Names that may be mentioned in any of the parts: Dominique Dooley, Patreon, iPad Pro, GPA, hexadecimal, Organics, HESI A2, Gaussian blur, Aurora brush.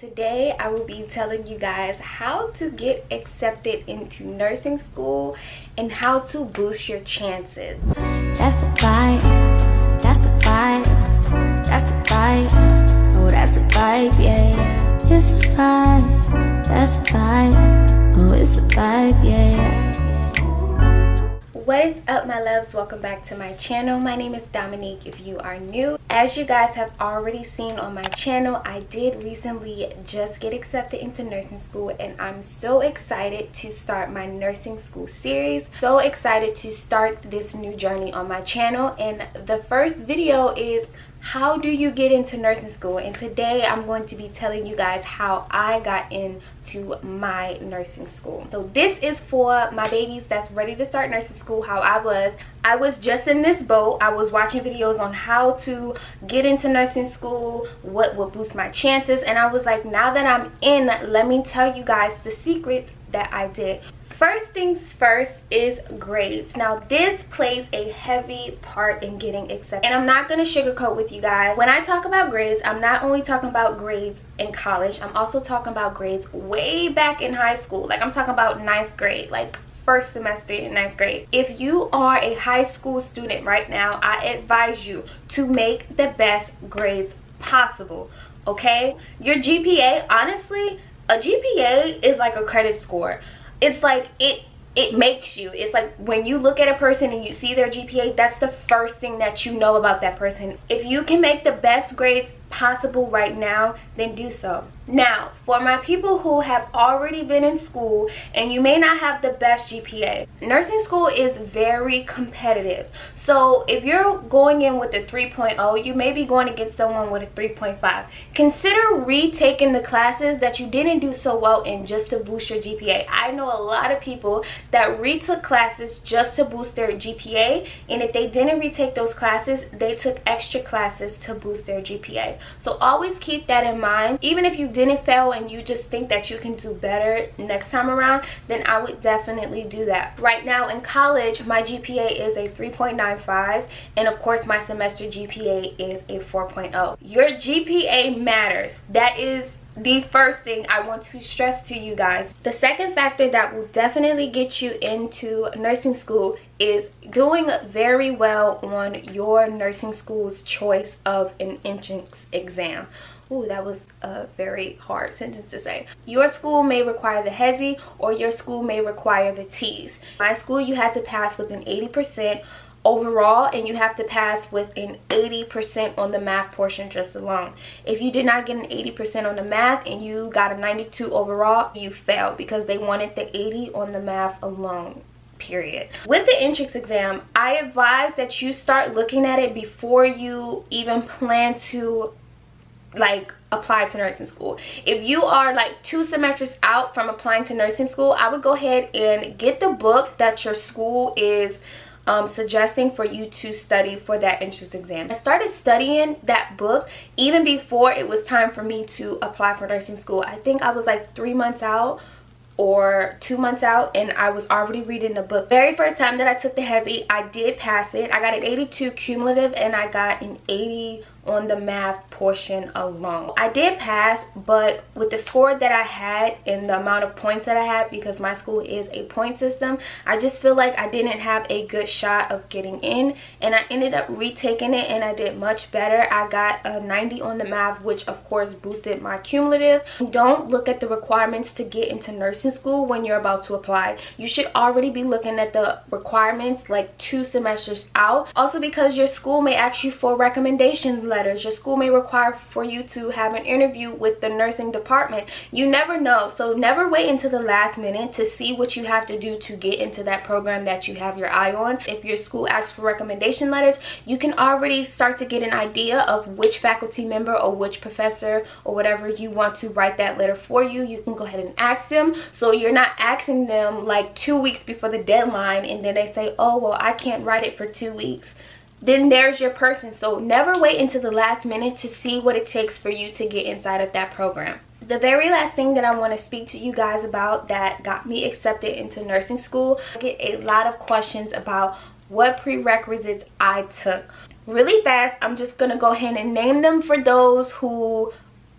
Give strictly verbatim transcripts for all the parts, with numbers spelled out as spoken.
Today I will be telling you guys how to get accepted into nursing school and how to boost your chances. That's a vibe, that's a vibe, that's a vibe, oh that's a vibe, yeah, yeah. It's a vibe, that's a vibe, oh it's a vibe, yeah, yeah. What is up, my loves? Welcome back to my channel. My name is Dominique if you are new. As you guys have already seen on my channel, I did recently just get accepted into nursing school and I'm so excited to start my nursing school series. So excited to start this new journey on my channel, and the first video is how do you get into nursing school, and today I'm going to be telling you guys how I got into my nursing school. So this is for my babies that's ready to start nursing school. How I was I was just in this boat. I was watching videos on how to get into nursing school, what would boost my chances, and I was like, now that I'm in, let me tell you guys the secrets that I did. First things first is grades. Now this plays a heavy part in getting accepted, and I'm not going to sugarcoat with you guys. When I talk about grades, I'm not only talking about grades in college, I'm also talking about grades way back in high school. Like I'm talking about ninth grade, like first semester in ninth grade. If you are a high school student right now, I advise you to make the best grades possible, okay? Your G P A, honestly, a G P A is like a credit score. It's like it it makes you. It's like when you look at a person and you see their G P A, that's the first thing that you know about that person. If you can make the best grades possible right now, then do so. Now, for my people who have already been in school and you may not have the best G P A, nursing school is very competitive. So if you're going in with a three point oh, you may be going against someone with a three point five. Consider retaking the classes that you didn't do so well in just to boost your G P A. I know a lot of people that retook classes just to boost their G P A, and if they didn't retake those classes, they took extra classes to boost their G P A. So always keep that in mind. Even if you didn't fail and you just think that you can do better next time around, then I would definitely do that. Right now in college, my G P A is a three point nine five, and of course my semester G P A is a four point oh. Your G P A matters. That is the first thing I want to stress to you guys. The second factor that will definitely get you into nursing school is doing very well on your nursing school's choice of an entrance exam. Ooh, that was a very hard sentence to say. Your school may require the HESI or your school may require the T's. My school, you had to pass with an eighty percent overall, and you have to pass with an eighty percent on the math portion just alone. If you did not get an eighty percent on the math and you got a ninety-two overall, you failed because they wanted the eighty on the math alone. Period. With the entrance exam, I advise that you start looking at it before you even plan to like apply to nursing school. If you are like two semesters out from applying to nursing school, I would go ahead and get the book that your school is um, suggesting for you to study for that entrance exam. I started studying that book even before it was time for me to apply for nursing school. I think I was like three months out or two months out, and I was already reading the book. Very first time that I took the HESI, I did pass it. I got an eighty-two cumulative and I got an eighty on the math portion alone. I did pass, but with the score that I had and the amount of points that I had, because my school is a point system, I just feel like I didn't have a good shot of getting in, and I ended up retaking it and I did much better. I got a ninety on the math, which of course boosted my cumulative. Don't look at the requirements to get into nursing school when you're about to apply. You should already be looking at the requirements like two semesters out. Also, because your school may ask you for recommendations letters, your school may require for you to have an interview with the nursing department. You never know, so never wait until the last minute to see what you have to do to get into that program that you have your eye on. If your school asks for recommendation letters, you can already start to get an idea of which faculty member or which professor or whatever you want to write that letter for you. You can go ahead and ask them, so you're not asking them like two weeks before the deadline and then they say, oh well, I can't write it for two weeks. Then there's your person. So never wait until the last minute to see what it takes for you to get inside of that program. The very last thing that I want to speak to you guys about that got me accepted into nursing school, I get a lot of questions about what prerequisites I took. Really fast, I'm just going to go ahead and name them for those who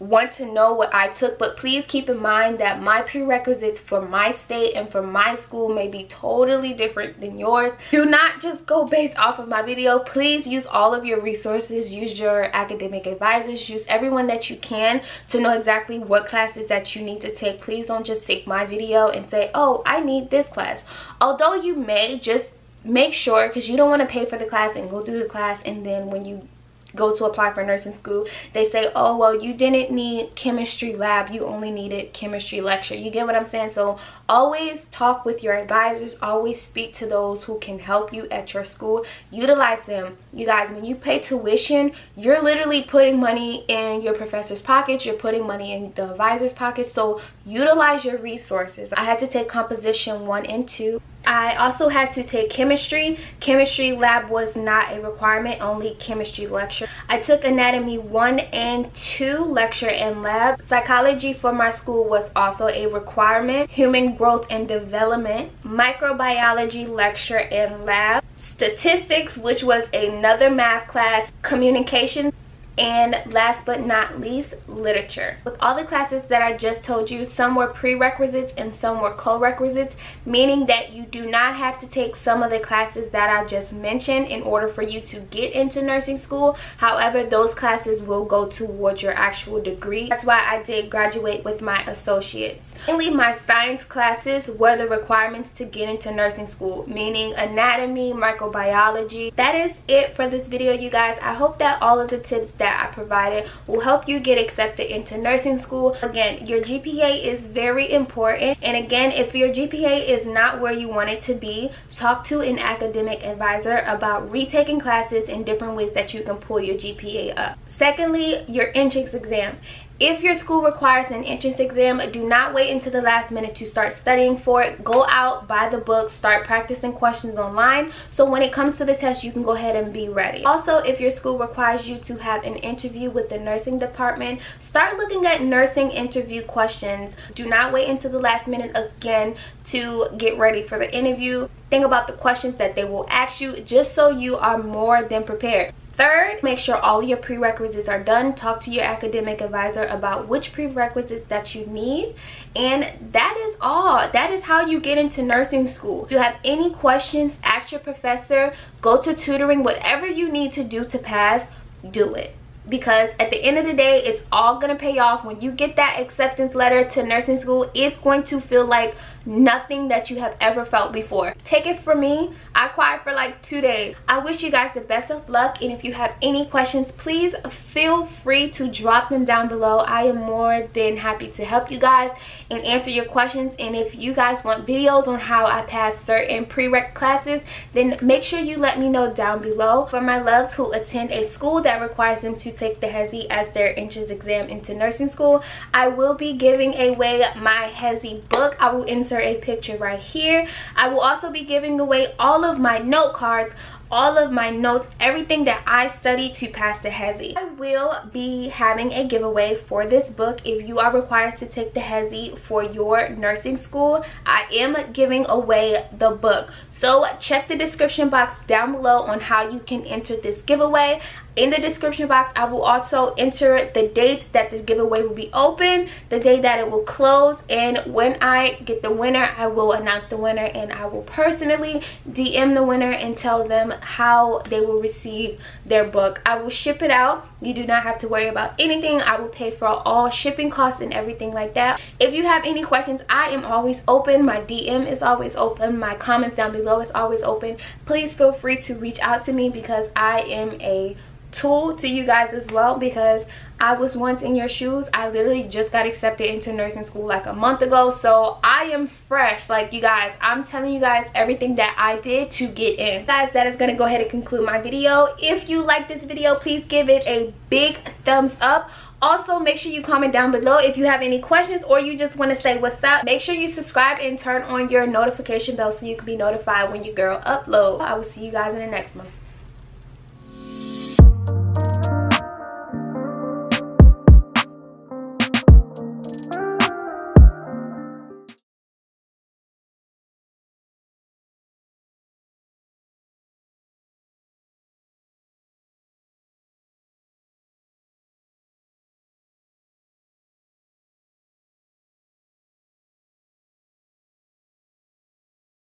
want to know what I took, but please keep in mind that my prerequisites for my state and for my school may be totally different than yours. Do not just go based off of my video. Please use all of your resources, use your academic advisors, use everyone that you can to know exactly what classes that you need to take. Please don't just take my video and say, oh, I need this class. Although you may, just make sure, because you don't want to pay for the class and go through the class and then when you go to apply for nursing school they say, oh well, you didn't need chemistry lab, you only needed chemistry lecture. You get what I'm saying? So always talk with your advisors, always speak to those who can help you at your school, utilize them. You guys, when you pay tuition, you're literally putting money in your professor's pockets, you're putting money in the advisor's pockets, so utilize your resources. I had to take composition one and two. I also had to take chemistry. Chemistry lab was not a requirement, only chemistry lecture. I took anatomy one and two, lecture and lab. Psychology for my school was also a requirement. Human growth and development. Microbiology, lecture and lab. Statistics, which was another math class. Communication. And last but not least, literature. With all the classes that I just told you, some were prerequisites and some were co-requisites, meaning that you do not have to take some of the classes that I just mentioned in order for you to get into nursing school. However, those classes will go towards your actual degree. That's why I did graduate with my associates. Mainly my science classes were the requirements to get into nursing school, meaning anatomy, microbiology. That is it for this video, you guys. I hope that all of the tips that I provided will help you get accepted into nursing school. Again, your G P A is very important, and again, if your G P A is not where you want it to be, talk to an academic advisor about retaking classes and different ways that you can pull your G P A up. Secondly, your entrance exam. If your school requires an entrance exam, do not wait until the last minute to start studying for it. Go out, buy the book, start practicing questions online, so when it comes to the test, you can go ahead and be ready. Also, if your school requires you to have an interview with the nursing department, start looking at nursing interview questions. Do not wait until the last minute again to get ready for the interview. Think about the questions that they will ask you, just so you are more than prepared. Third, make sure all your prerequisites are done. Talk to your academic advisor about which prerequisites that you need. And that is all. That is how you get into nursing school. If you have any questions, ask your professor, go to tutoring, whatever you need to do to pass, do it. Because at the end of the day, it's all gonna pay off. When you get that acceptance letter to nursing school, it's going to feel like nothing that you have ever felt before. Take it from me, I cried for like two days. I wish you guys the best of luck, and if you have any questions, please feel free to drop them down below. I am more than happy to help you guys and answer your questions. And if you guys want videos on how I pass certain prereq classes, then make sure you let me know down below. For my loves who attend a school that requires them to take the HESI as their entrance exam into nursing school, I will be giving away my HESI book. I will insert a picture right here. I will also be giving away all of my note cards, all of my notes, everything that I study to pass the HESI. I will be having a giveaway for this book if you are required to take the HESI for your nursing school. I am giving away the book. So check the description box down below on how you can enter this giveaway. In the description box, I will also enter the dates that the giveaway will be open, the day that it will close, and when I get the winner, I will announce the winner, and I will personally D M the winner and tell them how they will receive their book. I will ship it out. You do not have to worry about anything. I will pay for all shipping costs and everything like that. If you have any questions, I am always open. My D M is always open. My comments down below is always open. Please feel free to reach out to me, because I am a tool to you guys as well, because I was once in your shoes. I literally just got accepted into nursing school like a month ago, so I am fresh. Like, you guys, I'm telling you guys everything that I did to get in. Guys, that is going to go ahead and conclude my video. If you like this video, please give it a big thumbs up. Also, make sure you comment down below if you have any questions or you just want to say what's up. Make sure you subscribe and turn on your notification bell so you can be notified when your girl uploads. I will see you guys in the next one.